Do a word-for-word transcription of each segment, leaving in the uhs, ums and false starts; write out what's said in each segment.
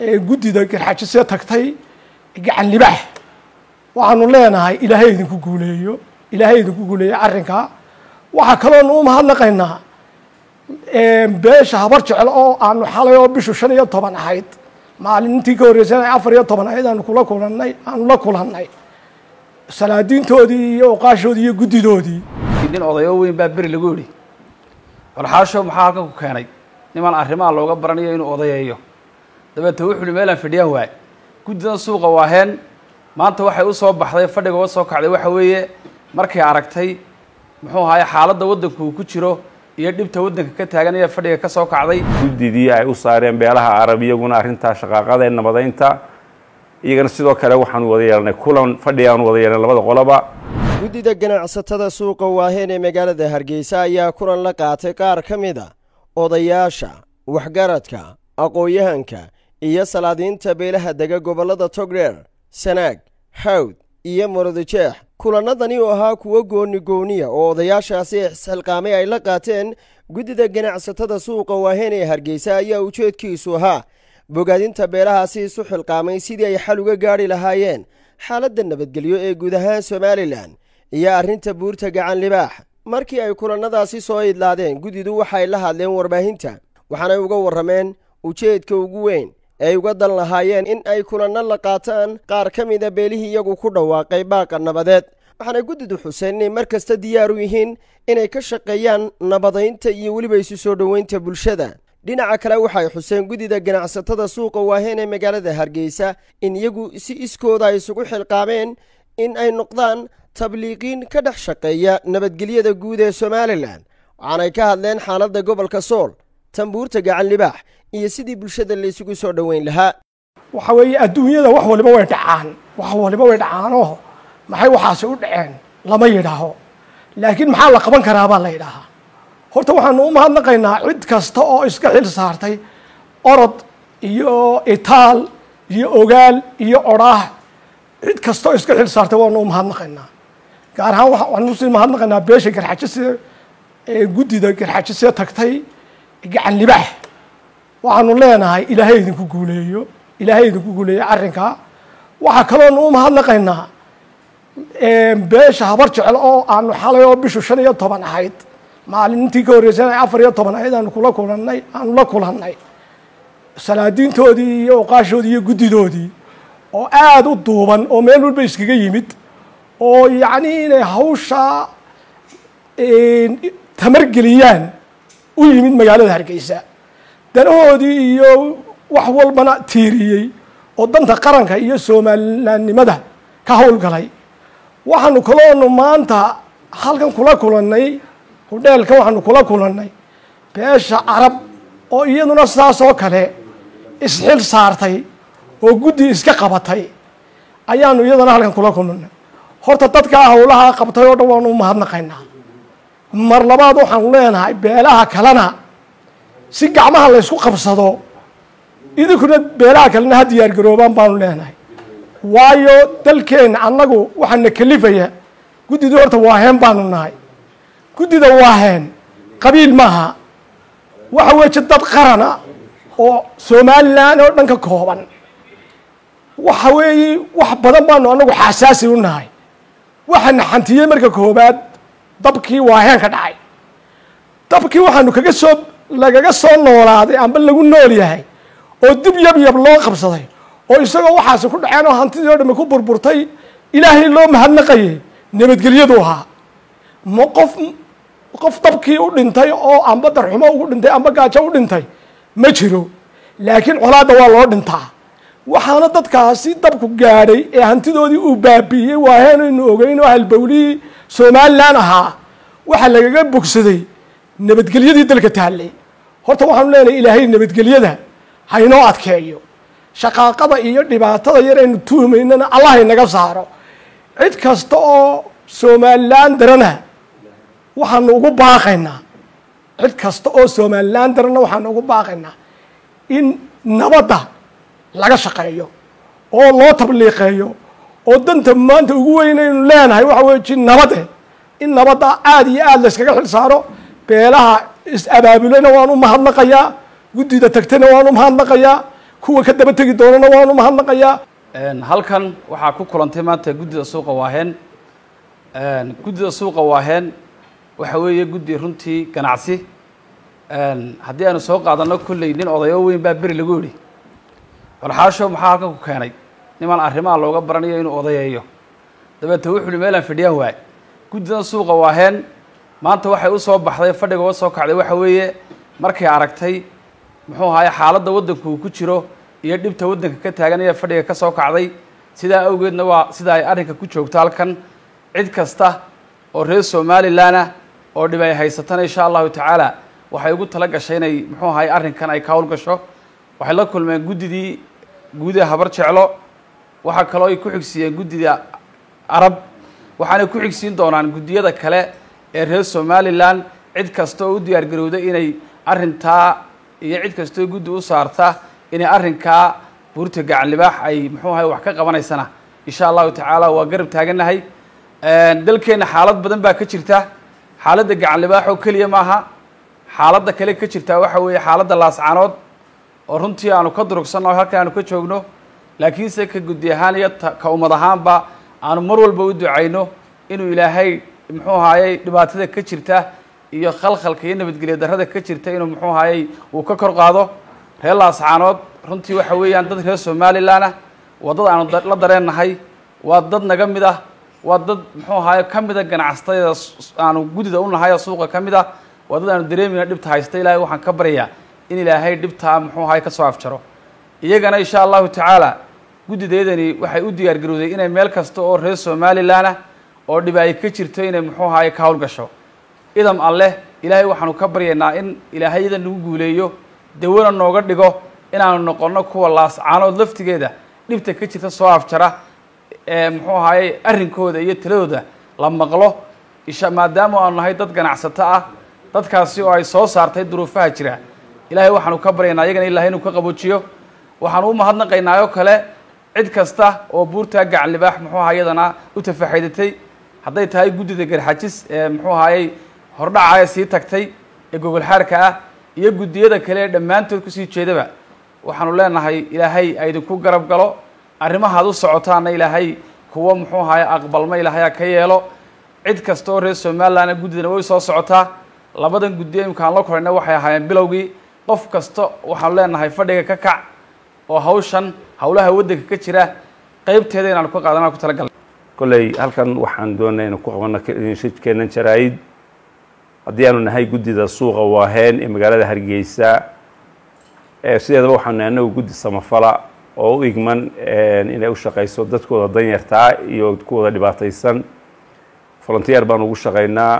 guddida garxajisee tagtay gacan libaax waxaanu leenahay ilaahay idinku guuleeyo ilaahay idinku guuleeyo arrinka waxa kale oo ma hadlaqaynaa ee beesha habar jecel oo aanu xalay oo bishu shan iyo toban ahayd maalintii ka horeysay afar iyo toban ahayd aanu kula kulanay aanu la kulanay salaadiintoodii iyo qaashoodii iyo guddidoodii idin odayo weyn baa bari lagu yiri war xaasho maxaa ka ku keenay niman arrimaha looga baranayo inuu odayeeyo dabta wuxuu meelan fadhiyaa waay guddidan suuqa waaheen maanta waxay u soo baxday fadhiga oo soo kacday waxa weeye markay aragtay muxuu ahaay xaaladda wadanka uu ku jiro iyo dibta wadanka ka taagan ee fadhiga ka soo kacday guddidii ay u saareen beelaha Arabiyaguna arinta shaqaaqada nabadaynta iyagana sidoo kale waxaan wada yeelanay kulan fadhiyaan wada yeelanay labada qoloba guddida ganacsatada suuqa waaheen ee magaalada Hargeysa ayaa kulan la qaatay qaar kamid ah odayaasha waxgaradka aqooyahanka iyo salaadiinta beelaha dega gobolada Togreer Sanaag Hawd iyo Murudujeex kulanadani oo ahaa kuwa gooni gooniya oo odayaashaasi xilqaamay ay la qaateen guddida ganacsatada suuqa waaheen ee Hargeysa ayaa ujeedkiisu ahaa bogaadinta beelahaasi soo xilqaamay sidii ay xal uga gaari lahaayeen xaaladda nabadgelyo ee guud ahaan Somaliland iyo arrinta buurta gacan libaax markii ay kulanadaasi soo idlaadeen guddidu waxay la hadleen warbaahinta waxaanay uga warrameen ujeedka ugu weyn ay uga dan lahaayeen in ay kulanna la qaataan qaar ka mid ah beelihii iyagu ku dhawaaqay baaqa nabadeed waxaanay guddidu xuseen inay mar kasta diyaar u yihiin inay ka shaqeeyaan nabadaynta iyo weliba isu soo dhoweynta bulshada dhinaca kale waxay xuseen guddida ganacsatada suuqa waaheen ee magaalada Hargeysa in iyagu si iskooda ay isugu xilqaameen in ay noqdaan tabliiqiin ka dhex shaqeeya nabadgelyada guud ee Somaliland waxaanay ka hadleen xaaladda gobolka Sool tambuurta gacan libaax iyo sidii bulshada la isugu soo dhaweyn lahaa waxa weeye adduunyada wax waliba way dhacaan wax waliba way dhacaano maxay waxaasi u dhaceen lama yiraaho laakiin maxaa la qaban karaa baa la yiraaha horta waxaan u mahadnaqaynaa cid kasta oo iska xil saartay orod iyo itaal iyo ogaal iyo oraah cid kasta oo iska xil saartay waan u mahadnaqaynaa gaar ahaan waxaan u sii mahadnaqaynaa beesha garxajisee ee guddida garxajisee tagtay gacan libaax waxaanu leenahay ilaahay idinku guuleeyo ilaahay idinku guuleeyo arrinka waxa kale oo ma hadlaqaynaa ee beesha habar jecel oo aanu xalay oo bishu shan iyo toban ahayd maalintii ka horeysay afar iyo toban ahayd aanu kula kulanay aanu la kulanay salaadiintoodii iyo qaashoodii iyo guddidoodii oo aad u duuban oo meel walba iskaga yimid oo yaani inay hawsha in tamargeliyaan u yimid magaalada Hargeysa danahoodii iyo wax walbana tiiriyay oo danta qaranka iyo Somalilandnimada ka hawl galay waxaanu kaloon maanta halkan kula kulanay hudheelka waxaanu kula kulanay beesha Arab oo iyaduna saas oo kale isxil saartay oo guddi iska qabatay ayaanu iyadana halkan kula kulanay horta dadka hawlaha qabtay oo dhawaan u mahadnaqaynaa mar labaad waxaan leenahay beelaha kalena si gacmaha la isku qabsado idinkuna beelaha kalena diyaar garoobaan baan leenahay waayo dalkeen annagu waxaan kalifaya guddida horta waaheen baan nahay guddida waaheen qabiil maaha waxa weeye dad qarana oo Somaliland oo dhanka kooban waxa weeye wax badan baan annagu xasaasi u nahay waxaan xantiyay marka koobaad dabkii waaheen ka dhacay dabkii waxaanu kaga soo lagaga soo noolaaday amba lagu nool yahay oo dib yab yab loo qabsaday oo isagoo waxaas ku dhaceen oo hantidii oo dhame ku burburtay ilaahay loo mahadnaqayay nabadgelyadu aha ma qof qof dabkii u dhintay oo amba darxumo ugu dhintay amba gaajo u dhintay ma jiro laakiin colaadda waa loo dhintaa waxaana dadkaasi dabku gaaray ee hantidoodii u baabiyay waaheen inuu ogeyn oo halbawlii Somaliland ahaa waxa lagaga bogsaday nabadgelyadii dalka taallay horta waxaan leenahay ilaahay nabadgelyada hayno adkeeyo shaqaaqada iyo dhibaatada yar ee tuumaynana Allah inaga saaro cid kasta oo Somaliland darana waxaan ugu baaqaynaa cid kasta oo Somaliland darana waxaan ugu baaqaynaa in nabada laga shaqeeyo oo loo tabliiqeeyo oo danta maanta ugu weynaynu leenahay waxa weeye nabada in nabada aad iyo aad la iskaga xil saaro beelaha is abaabulayna waan u mahadnaqayaa guddida tagtana waan u mahadnaqayaa kuwa ka daba tagi doona waanu mahadnaqayaa een halkan waxa ku kulantay maanta gudida suuqa waaheen een gudida suuqa waaheen waxa weeye guddi runtii ganacsi een hadii aan soo qaadano kulay nin odayo weyn baa bari lagu yiri warxaasho maxaa halkan ku keenay niman arrimaha looga baranayo inuu odayeeyo dabta wuxuu meelaan fadhiyaa waay gudida suuqa waaheen maanta waxay u soo baxday fadhiga oo soo kacday waxa weeye markay aragtay muxuu haye xaaladda wadanka uu ku jiro iyo dhibta wadanka ka taaganaya fadhiga ka soo kacday sida awgeedna waa sida ay arinka ku joogtaa halkan cid kasta oo reer Somaliland ah oo dhibay haysatan insha Allah ta'ala waxay ugu tala gashay inay muxuu haye arinkan ay ka hawl gasho waxay la kulmeen gudidii gudaha habar jeclo waxa kale oo ay ku xigsiiyeen gudida arab waxaana ku xigsiin doonaan gudiyada kale ee reer Somaliland cid kasta oo u diyaar garowday inay arinta iyo cid kasta guddi u saarta inay arinka buurta Gacan Libaax ay muxuu ahay wax ka qabanaysana insha Allah ta'ala waa garab taaganahay een dalkeena xaalad badan baa ka jirta xaaladda Gacan Libaax oo kaliya maaha xaaladda kale ka jirta waxa weeye xaaladda laascaanood oo runtii aanu ka durugsanno halka aanu ka joogno laakiin se ka guddi ahaan iyo ka umad ahaanba aanu mar walba u ducayno inuu Ilaahay muxuu ahay dhibaatada ka jirta iyo khalkhalka iyo nabadgelyo darada ka jirta inuu muxuu haayay uu ka kor qaado reer laascaanood runtii waxa weeyaan dad reer Somaliland ah wadada aan la dareenahay waa dad naga mid ah waa dad muxuu haayay kamida ganacsatada aanu gudida u nahay suuqa kamida wadada aan dareemina dhibta haystay ilaahay waxaan ka baraya in ilaahay dhibta muxuu haayay ka soo afjaro iyagana insha Allah ta'ala gudideedani waxay u diyaar garowday inay meel kasta oo reer Somaliland ah oo dhibay ka jirto inay muxuu haayay ka hawl gasho idam alle ilaahay waxaanu ka baryaynaa in ilaahayda nagu guuleeyo dawada nooga dhigo inaanu noqono kuwa laas caanood laftigeeda dhibta ka jirta soo afjara ee muxuu ahaay arrinkooda iyo tiradooda la maqlo isha maadaama aanu nahay dad ganacsato ah dadkaasi oo ay soo saartay duruufaha jira ilaahay waxaanu ka baryaynaa iyagana ilaahay inuu ka qaboojiyo waxaanu u mahadnaqaynaa oo kale cid kasta oo buurta Gacan Libaax muxuu ahaayadana u tafaaxiidatay haday tahay gudida garxajis ee muxuu ahaay hordhaca ay si tagtay ee gogol xarka ah iyo gudiyada kale dhamaantood ku sii jeedaba waxaanu leenahay ilaahay ay idinku garab galo arrimaha aad u socotaana ilaahay kuwa muxuu ahay aqbalma ilaahay ka yeelo cid kasta oo reer Somaliland gudidana way soo socotaa labadan gudiyo imkaan la korayna waxay ahaayeen bilowgii qof kasta waxaanu leenahay fadhiga ka kac oo hawshan hawlaha wadanka ka jira qaybteeda inaan ku qaadana ku tala galay kulay halkan waxaan doonaynaa ku xogana shirkeenan jaraayid haddii aanu nahay gudida suuqa waaheen ee magaalada Hargeysa ee sideedaba waxaan nahay guddi samafala oo u igman inay u shaqeyso dadkooda danyarta iyo kuwa dhibaataysan volunteer baan ugu shaqeynaa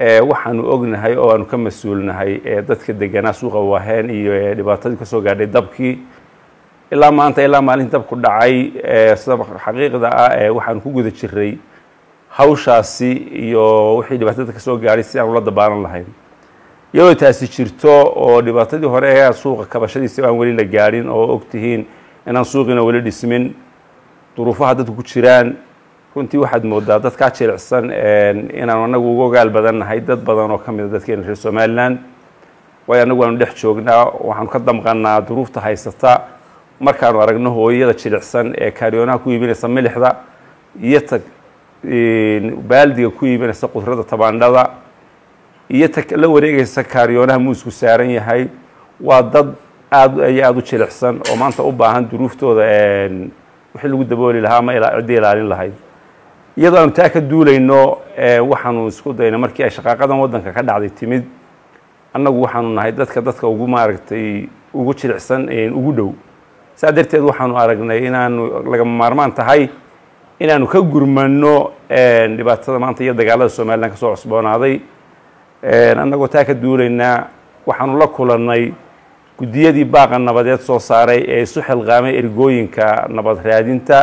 ee waxaan ognahay oo aanu ka masuulnahay ee dadka deganaa suuqa waaheen iyo dhibaatadii ka soo gaadhay dabkii ilaa maanta ilaa maalin dabku dhacay ee sabab xaqiiqda ah ee waxaan ku guda jiray hawshaasi iyo wixii dhibaatada ka soo gaaray si aan la dabaalan lahayn iyadoo taasi jirto oo dhibaatadii hore ee suuqa kabashadiisa aan wali la gaarin oo ogtihiin inaan suuqina wali dhismin duruufaha dadku ku jiraan runtii waxaad moodaa dadka jilicsan inaan anagu uga gaal badan nahay dad badan oo kamid ah dadkeena reer Somaliland way anagu aanu dhex joognaa waxaan ka damqanaa duruufta haysata markaanu aragno hooyada jilicsan ee kaariyoonaha ku iibinaysa milixda iyo tag in baldiga ku iibinaysa qudrada tabaandada iyo la wareegaysa kaariyoonaha muusku saaran yahay waa dad aad ay aad u jilicsan oo maanta u baahan duruuftooda een wixii lagu dabooli lahaa ma ilaa cid ilaalin lahayd iyadoo aan taa ka duulayno waxaanu isku daynaa markii ay shaqaaqadan wadanka ka dhacday timid annagu waxaanu nahay dadka dadka ugu maaragtay ugu jilicsan ee ugu dhow saadarteed waxaanu aragnay inaanu laga maarmaan tahay inaanu ka gurmano een dhibaatada maanta iyo dagaalada Soomaaliland ka soo cusboonaaday een annagu taa ka duulayna waxaanu la kulanay gudiyadii baaqa nabadeed soo saaray ee isu xilqaamay ergooyinka nabad raadinta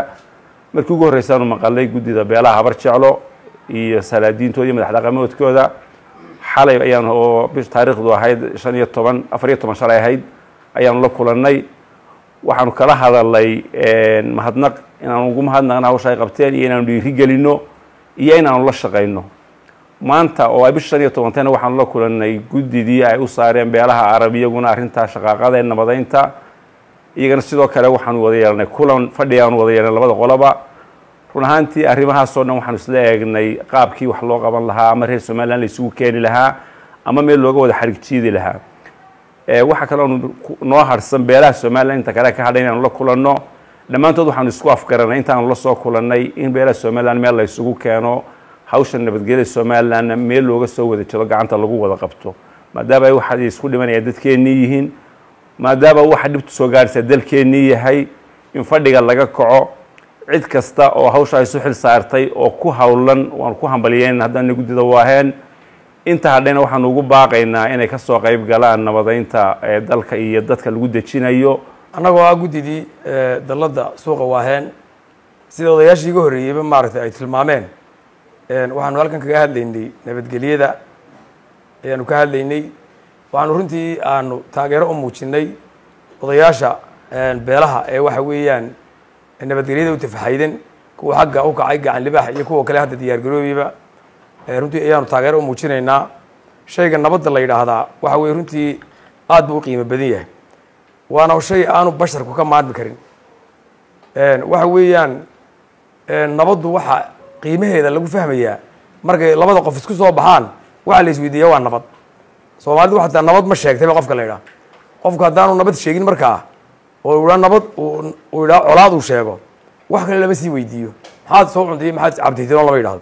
markii ugu horeysan maqalay gudida beelaha habar jeclo iyo salaadiintooda madax dhaqameedkooda xalay ayaan oo bis taariikhdu ahayd shan iyo toban afar iyo toban shalay ahayd ayaan la kulanay waxaanu kala hadalay een mahadnaq inaan ugu mahadnaqnaa oo shay qabteen iyo inaan dhiiri gelino iyo inaan la shaqeyno maanta oo ay bishan toban waxaan la kulanay gudidii ay u saareen beelaha Arabiyaguna arinta shaqaaqada nabadeynta iyagana sidoo kale waxaan wada yeelanay kulan fadhi aan wada yeelanay labada qolaba run ahaantii arrimahaas oo dhan waxaan isla eegnay qaabkii wax loo qaban lahaa ama reer Somaliland isugu keeni lahaa ama meel looga wada xariijiidi lahaa ee waxa kale oo noo harsan beelaha Somaliland inta kale ka hadhay inaan la kulanno dhammaantood waxaan isku afgaranay intaan la soo kulannay in beelaha Somaliland meel la isugu keeno hawshan nabadgelyada Somaliland meel looga soo wada jiro gacanta lagu wada qabto maadaama ay waxa isku dhimanaya dadkeena yihiin maadaama waxa dibtu soo gaaraysa dalkeena yahay in fadhiga laga kaco cid kasta oo hawsha ay soo xil saartay oo ku hawlan waan ku hambaliyeen haddana gudida waaheen inta hadhayna waxaan ugu baaqaynaa inay ka soo qayb galaan nabadaynta dalka iyo dadka lagu dajinayo anagoo ah gudidii dalada suuqa waaheen sida odayaashii ugu horeeyay ma aragtay ay tilmaameen een waxaan halkan kaga hadlaynay nabadgelyada ayaan ka hadlaynay waxaan runtii aanu taageero u muujinay odayaasha een beelaha ee waxa weeyaan nabadgelyada u tafaxayden kuwa xagga u kacay Gacan Libaax iyo kuwa kale hadda diyaar garoobiba runtii ayaanu taageero u muujinaynaa shayga nabadda la yiraahdo waxa weey runtii aad buu qiimo badan yahay waana shay aanu basharku ka maadmi karin een waxa weeyaan een nabaddu waxa qiimaheeda lagu fahmayaa markay labada qof isku soo baxaan waxa la isweydiiyo waa nabad Soomaalidu waxa nabad ma sheegtay qofka la yiraahdo qofka hadaanu nabad sheegin markaa oo uu nabad oo ila colaad u sheego wax kale lama sii weydiiyo maxaad soo cunday maxaad cabdiiday lama yiraahdo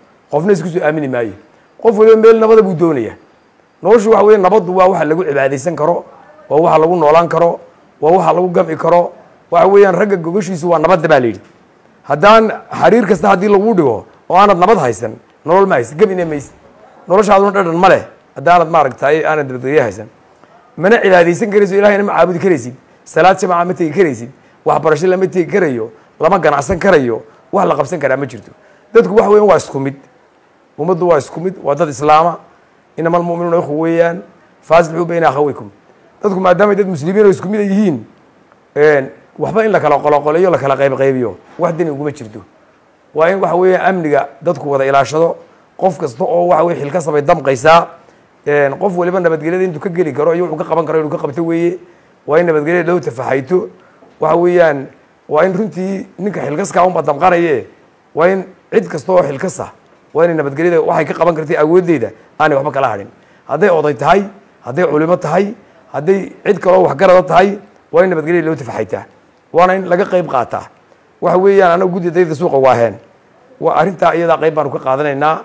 qofna isku soo aamini maayo qof waliba meel nabad buu doonayaa noloshu waxa weey nabadu waa waxa lagu cibaadeysan karo waa waxa lagu noolaan karo waa waxa lagu gam'i karo waxa weeyaan ragga gogashiisu waa nabad baa leeyahay haddaan xariir kasta hadii lagu dhigo oo aanad nabad haysan nolol ma haysan gabinay maysan noloshaaduna dhadhan ma leh haddaan ma aragtay aanad dadriya haysan mana cibaadeysan karayso ilaahay ma caabudi karaysid salaad jamaaca ma tegi karaysid wax barasho lama tegi karayo lama ganacsan karayo wax la qabsan kara ma jirto dadku wax weyn waa isku mid ummaddu waa isku mid waa dad islaama inamal mu'minuuna ikhwayaan faaslu bayna akhawaykum dadku maadaama dad muslimiin oo isku mid yihiin een waxba in la kala qoloqolayo la kala qayb qaybiyo wax din ugu ma jirto waa in wax weey amniga dadku wada ilaashado qof kasta oo wax weey xil ka sabay damqaysa een qof waliba nabadgelyada intuu ka gali karo ayuu uga qaban karo inuu ka qabto weeye waa in nabadgelyada dhow tafahayto wax weeyaan waa in runtii ninka xil kaska uu badamqanaye waa in cid kasta oo xil kasta waa in nabadgelyada waxay ka qaban kartaa awoodeeda aanay waxba kala harin haday oday tahay haday culimo tahay haday cid kale wax garad tahay waa in nabadgelyada loo tafaxayta waana in laga qayb qaata waxa weeyaan ana gudidayda suuqa waaheen waa arinta iyada qayb baan ka qaadanaynaa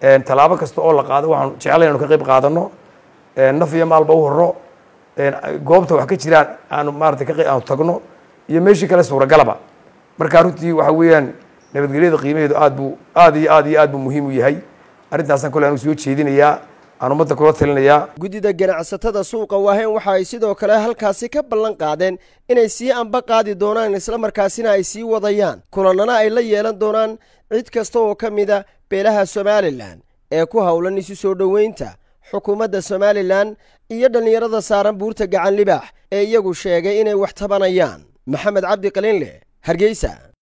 een talaabo kasta oo la qaado waxaan jecelahay inaan ka qayb qaadano een naf iyo maalba u horo een goobta wax ka jiraan aanu maartay ka qayb aan tagno iyo meeshii kale suuragalaba marka runtii waxa weeyaan nabadgelyada qiimaheedu aad buu aad iyo aad iyo aad buu muhiim u yahay arintaas aan kale aanu soo jeedinayaa أنا مدة كلها تلنيا. جديد الجرعة ستة سوق وهاي وحايسيد وكلها هالكاسي كبلن قادن إن أيسي أم بقاعد دونان الإسلام مركزين أيسي وضيان. كلنا إلا يلان دونان عد كستو كميدا بلها Somaliland. أكو هؤلاء نسيسو دوينتا. حكومة Somaliland يدل يرضى صارن بورت Gacan Libaax. أيجو شيء إن وحتبانيان. محمد عبد قليل هرجيسا.